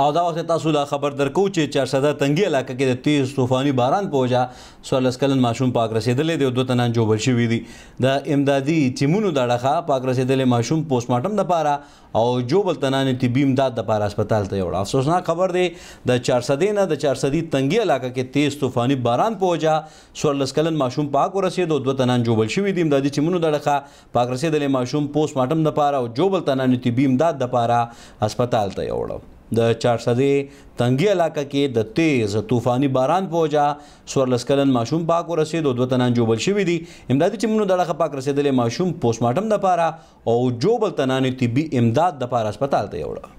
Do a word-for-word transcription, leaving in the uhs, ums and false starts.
او دا وخت تاسو لا خبر درکو چې چارسده تنګي علاقه کې د تیز طوفاني باران پوجا سوالس کلن ماشوم پاک رسیدلې دی او دوه تنان جوړ شوې دي. د امدادي ټیمونو دړه پاک رسیدلې ماشوم پوسټ مارټم لپاره او جوړ تنان طبي امداد لپاره هسپتال ته وړل. افسوسناک خبر دی د چارسده نه د چارسدي تنګي علاقه کې تیز طوفاني باران پوجا سوالس کلن ماشوم پاک رسید او دوه تنان جوړ شوې دي. امدادي ټیمونو دړه پاک رسیدلې ماشوم پوسټ مارټم لپاره او جوړ تنان طبي امداد لپاره هسپتال ته وړل. د چارسدې تنګي علاقه کې د تیز طوفاني باران پوجا سوارلس کلن ماشوم پاک ورسید او دوه تنان جوبل شوي دي. امدادي ټیمونو دغه پاک رسیدلې ماشوم پوسټ مارټم لپاره او جوبل تنان طبي امداد لپاره هسپتال ته یوړل.